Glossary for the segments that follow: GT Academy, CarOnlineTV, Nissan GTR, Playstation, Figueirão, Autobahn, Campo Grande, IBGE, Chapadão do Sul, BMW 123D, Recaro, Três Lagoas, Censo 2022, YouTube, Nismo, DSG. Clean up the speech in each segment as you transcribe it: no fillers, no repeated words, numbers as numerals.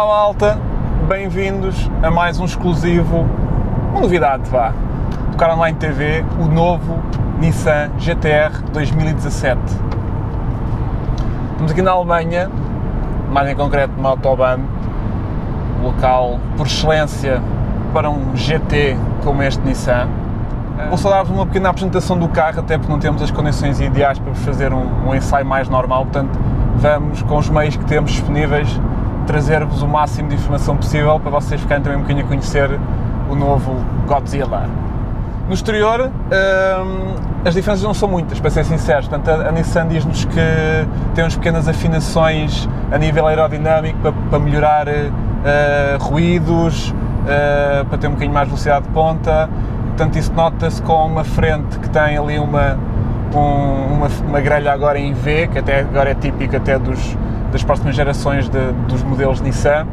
Olá malta, bem-vindos a mais um exclusivo, uma novidade vá, do CarOnlineTV, o novo Nissan GTR 2017. Estamos aqui na Alemanha, mais em concreto na Autobahn, local por excelência para um GT como este Nissan. Vou só dar-vos uma pequena apresentação do carro, até porque não temos as condições ideais para fazer um ensaio mais normal, portanto vamos, com os meios que temos disponíveis, trazer-vos o máximo de informação possível para vocês ficarem também um bocadinho a conhecer o novo Godzilla. No exterior, as diferenças não são muitas, para ser sincero. Portanto, a Nissan diz-nos que tem umas pequenas afinações a nível aerodinâmico para melhorar ruídos, para ter um bocadinho mais velocidade de ponta. Portanto, isso nota-se com uma frente que tem ali uma grelha agora em V, que até agora é típica até das próximas gerações dos modelos Nissan.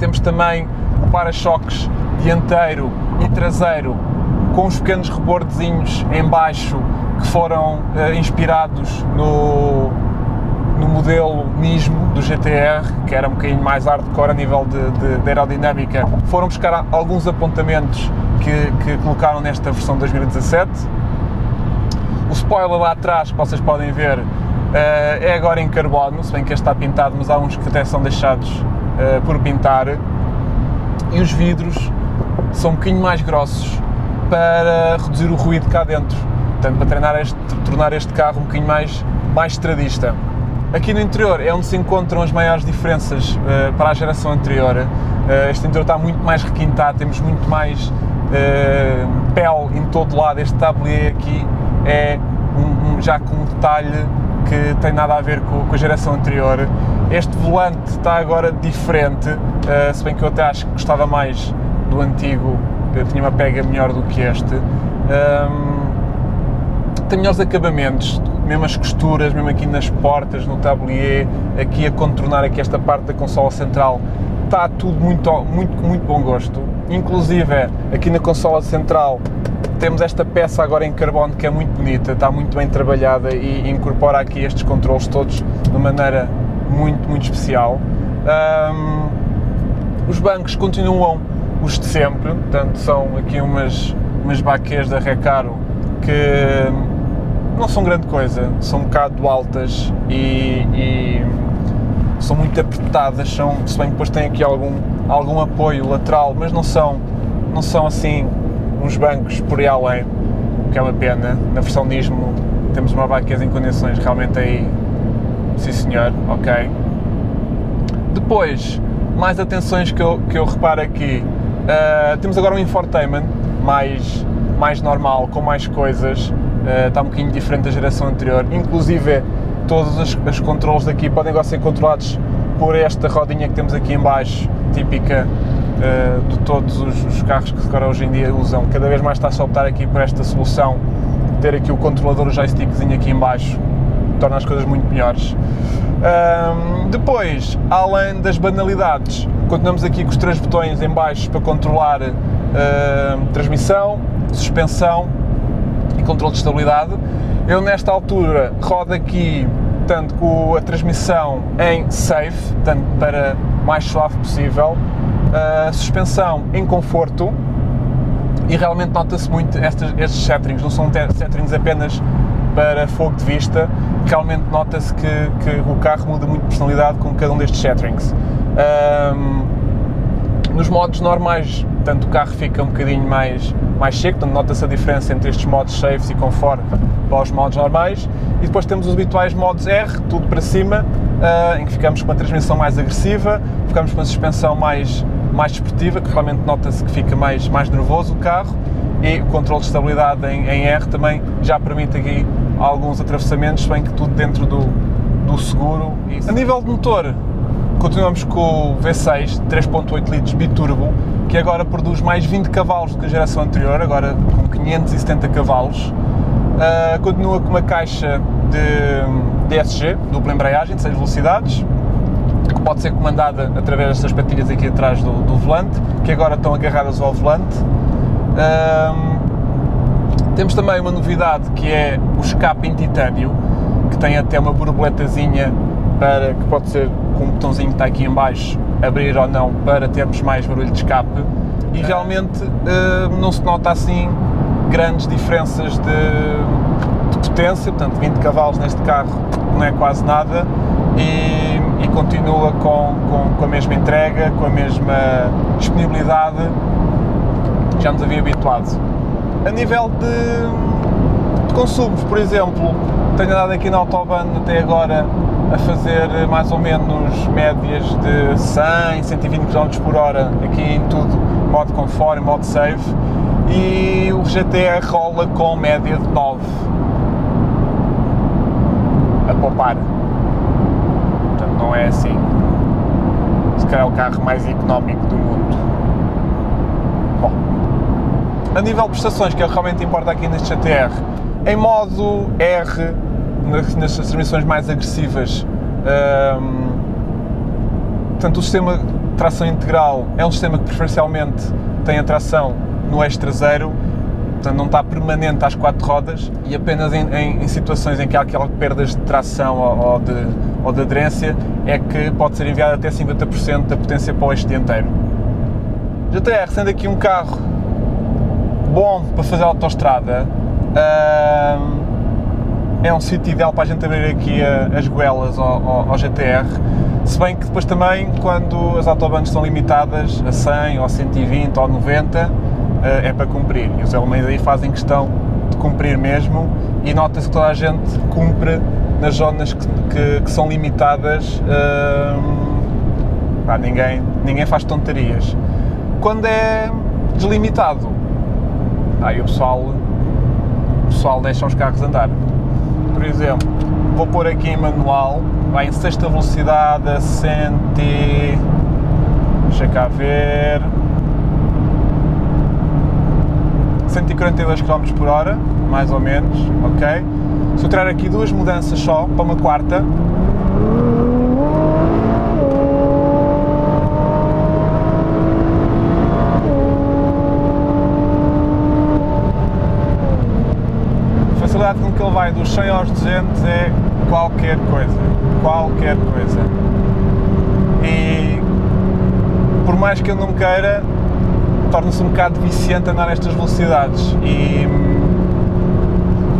Temos também o para-choques dianteiro e traseiro com uns pequenos rebordezinhos em baixo que foram inspirados no modelo Nismo do GTR, que era um bocadinho mais hardcore a nível de aerodinâmica. Foram buscar alguns apontamentos que colocaram nesta versão 2017. O spoiler lá atrás, que vocês podem ver, é agora em carbono, se bem que este está pintado, mas há uns que até são deixados por pintar. E os vidros são um bocadinho mais grossos para reduzir o ruído cá dentro, portanto para tornar este carro um bocadinho mais estradista. Aqui no interior é onde se encontram as maiores diferenças para a geração anterior. Este interior está muito mais requintado, temos muito mais pele em todo lado. Este tablier aqui é já com um detalhe que tem nada a ver com a geração anterior. Este volante está agora diferente, se bem que eu até acho que gostava mais do antigo, eu tinha uma pega melhor do que este. Tem melhores acabamentos, mesmo as costuras, mesmo aqui nas portas, no tablier, aqui a contornar aqui esta parte da consola central, está tudo muito bom gosto. Inclusive aqui na consola central temos esta peça agora em carbono que é muito bonita, está muito bem trabalhada e incorpora aqui estes controles todos de uma maneira muito especial. Os bancos continuam os de sempre, portanto são aqui umas baquês da Recaro que não são grande coisa, são um bocado altas e são muito apertadas, se bem que depois têm aqui algum apoio lateral, mas não são assim uns bancos por aí além, que é uma pena. Na versão Nismo temos uma baqueza em condições, realmente aí, sim senhor, ok. Depois, mais atenções que eu reparo aqui, temos agora um infotainment mais normal, com mais coisas, está um bocadinho diferente da geração anterior, inclusive todos os controles daqui podem agora ser controlados por esta rodinha que temos aqui em baixo, típica de todos os carros que agora hoje em dia usam. Cada vez mais está-se a optar aqui por esta solução, ter aqui o controlador, o joystickzinho aqui em baixo, torna as coisas muito melhores. Depois, além das banalidades, continuamos aqui com os três botões em baixo para controlar transmissão, suspensão e controle de estabilidade. Eu nesta altura rodo aqui, portanto, com a transmissão em safe, portanto, para mais suave possível. Suspensão em conforto, e realmente nota-se muito estes setterings, não são setterings apenas para fogo de vista, realmente nota-se que o carro muda muito de personalidade com cada um destes setterings. Nos modos normais, portanto, o carro fica um bocadinho mais seco, portanto nota-se a diferença entre estes modos safes e confort para os modos normais, e depois temos os habituais modos R, tudo para cima, em que ficamos com uma transmissão mais agressiva, ficamos com uma suspensão mais desportiva, que realmente nota-se que fica mais nervoso o carro, e o controle de estabilidade em R também já permite aqui alguns atravessamentos, bem que tudo dentro do seguro. Isso. A nível de motor, continuamos com o V6 3.8 litros biturbo, que agora produz mais 20 cavalos do que a geração anterior, agora com 570 cavalos. Continua com uma caixa de DSG, dupla embreagem, de 6 velocidades, que pode ser comandada através destas patilhas aqui atrás do volante, que agora estão agarradas ao volante. Temos também uma novidade, que é o escape em titânio, que tem até uma borboletazinha para, que pode ser com um botãozinho que está aqui em baixo, abrir ou não, para termos mais barulho de escape, e realmente não se nota assim grandes diferenças de potência, portanto 20 cavalos neste carro não é quase nada, e continua com a mesma entrega, com a mesma disponibilidade que já nos havia habituado. A nível de consumos, por exemplo, tenho andado aqui na Autobahn até agora a fazer mais ou menos médias de 100, 120 km por hora, aqui em tudo, modo conforto, modo safe, e o GTR rola com média de 9, a poupar, portanto não é assim, se calhar é o carro mais económico do mundo. Bom, a nível de prestações, que é o que realmente importa aqui neste GTR, em modo R, nas transmissões mais agressivas, portanto o sistema de tração integral é um sistema que preferencialmente tem a tração no eixo traseiro, portanto não está permanente às quatro rodas, e apenas em situações em que há aquelas perdas de tração ou de aderência é que pode ser enviado até 50% da potência para o eixo dianteiro. GTR, sendo aqui um carro bom para fazer autoestrada, é um sítio ideal para a gente abrir aqui as goelas ao GTR, se bem que depois também, quando as autobahns estão limitadas a 100, ou 120, ou 90, é para cumprir, e os alemães aí fazem questão de cumprir mesmo, e nota-se que toda a gente cumpre nas zonas que são limitadas, pá, ninguém faz tontarias. Quando é deslimitado, aí o pessoal deixa os carros andar. Por exemplo, vou pôr aqui em manual, vai em 6ª velocidade a 100, deixa cá ver, 142 km por hora, mais ou menos, ok? Se eu tirar aqui duas mudanças só, para uma quarta, com que ele vai dos 100 aos 200 é qualquer coisa, e por mais que eu não queira, torna-se um bocado viciante andar nestas velocidades, e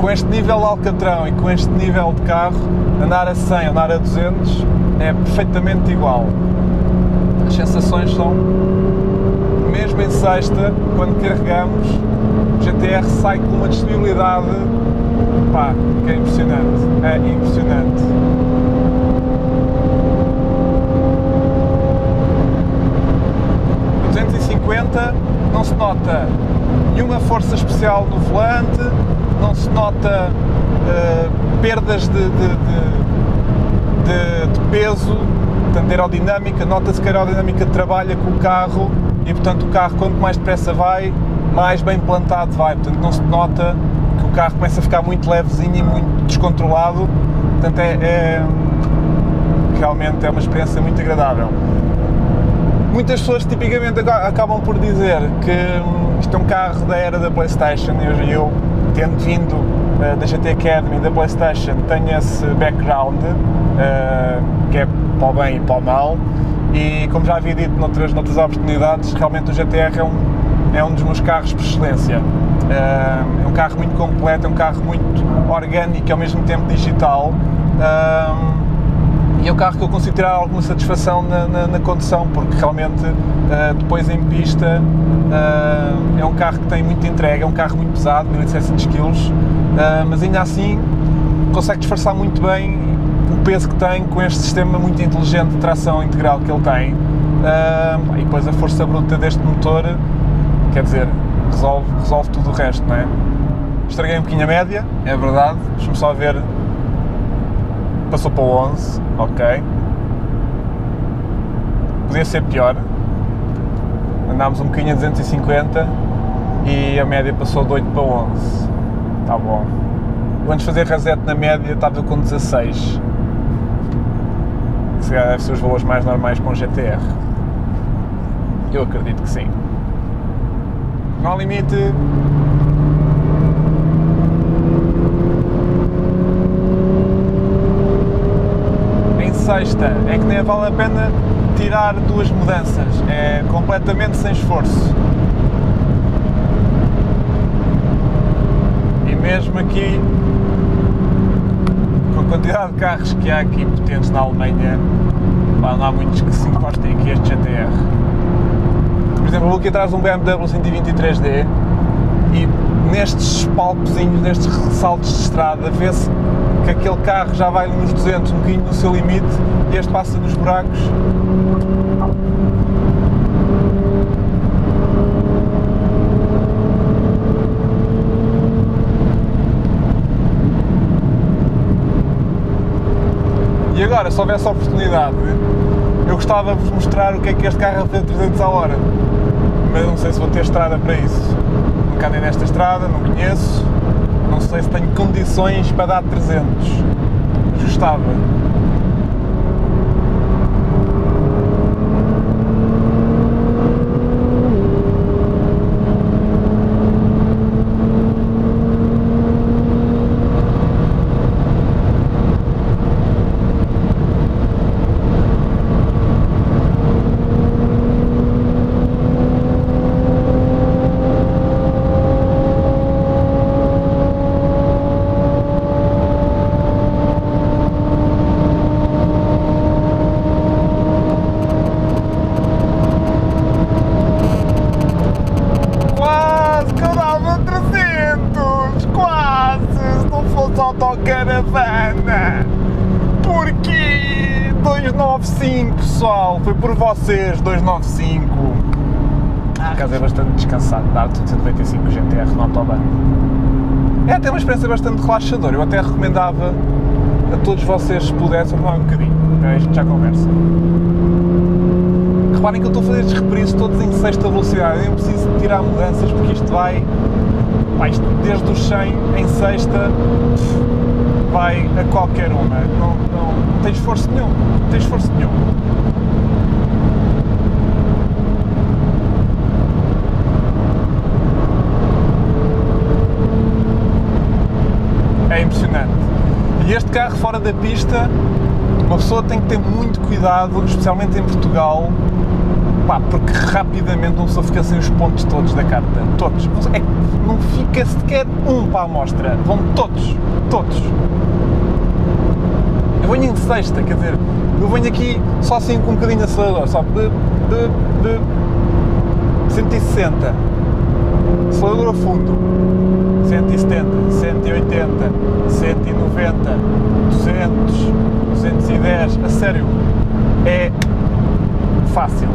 com este nível de alcatrão e com este nível de carro, andar a 100, andar a 200 é perfeitamente igual, as sensações são, mesmo em sexta, quando carregamos, o GTR sai com uma disponibilidade, pá, que é impressionante, é impressionante. O 250 não se nota nenhuma força especial no volante, não se nota perdas de peso, portanto aerodinâmica, nota-se que a aerodinâmica trabalha com o carro, e portanto o carro quanto mais depressa vai, mais bem plantado vai, portanto não se nota que o carro começa a ficar muito levezinho e muito descontrolado, portanto realmente é uma experiência muito agradável. Muitas pessoas tipicamente acabam por dizer que isto é um carro da era da Playstation, e eu, tendo vindo da GT Academy e da Playstation, tenho esse background, que é para o bem e para o mal, e como já havia dito noutras oportunidades, realmente o GTR é um dos meus carros por excelência. É um carro muito completo, é um carro muito orgânico e ao mesmo tempo digital, e é um carro que eu consigo tirar alguma satisfação na condução, porque realmente depois em pista é um carro que tem muita entrega, é um carro muito pesado, 1700 kg, mas ainda assim consegue disfarçar muito bem o peso que tem com este sistema muito inteligente de tração integral que ele tem, e depois a força bruta deste motor, quer dizer, resolve tudo o resto, não é? Estraguei um pouquinho a média, é verdade, deixa-me só ver, passou para o 11, ok, podia ser pior, andámos um bocadinho a 250 e a média passou de 8 para 11, está bom. Eu antes de fazer reset na média estava com 16, se calhar deve ser os valores mais normais para um GTR, eu acredito que sim. Não há limite. Em 6 sexta, é que nem vale a pena tirar duas mudanças, é completamente sem esforço. E mesmo aqui, com a quantidade de carros que há aqui potentes na Alemanha, não há muitos que se encostem aqui a este GTR. Por exemplo, eu vou aqui atrás de um BMW 123D e nestes palpozinhos, nestes ressaltos de estrada, vê-se que aquele carro já vai nos 200, um bocadinho no seu limite, e este passa nos buracos. E agora, se houvesse a oportunidade, eu gostava de vos mostrar o que este carro tem a 300 km/h, mas não sei se vou ter estrada para isso. Nunca andei nesta estrada, não conheço. Não sei se tenho condições para dar 300, mas gostava. Autocaravana, porquê? 295, pessoal, foi por vocês, 295. Por acaso é bastante descansado, dá 295 GTR no Autobahn. É até uma experiência bastante relaxadora, eu até recomendava a todos vocês, se pudessem, falar um bocadinho, a gente já conversa. Reparem que eu estou a fazer estes reprisos todos em sexta velocidade, eu nem preciso tirar mudanças porque isto vai... desde os 100 em sexta vai a qualquer uma, não tem esforço nenhum, não tem esforço nenhum. É impressionante. E este carro fora da pista, uma pessoa tem que ter muito cuidado, especialmente em Portugal, porque rapidamente não só fica sem os pontos todos da carta, todos, é que não fica sequer um para a amostra, vão todos. Eu venho em sexta, quer dizer, eu venho aqui só assim com um bocadinho de acelerador, só de 160, acelerador a fundo, 170, 180, 190, 200, 210, a sério, é fácil.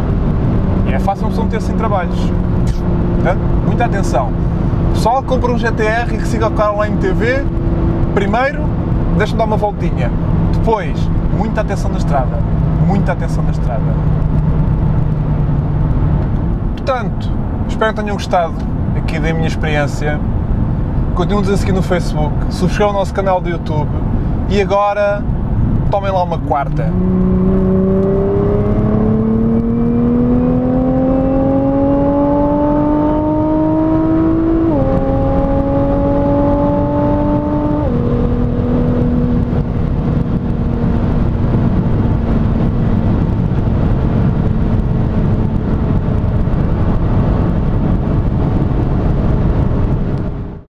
E é fácil uma pessoa meter-se em trabalhos. Portanto, muita atenção. Pessoal que compra um GTR e que siga o CarOnlineTV, primeiro, deixa-me dar uma voltinha. Depois, muita atenção na estrada. Muita atenção na estrada. Portanto, espero que tenham gostado aqui da minha experiência. Continuem-nos a seguir no Facebook, subscrevam o nosso canal do YouTube e agora tomem lá uma quarta.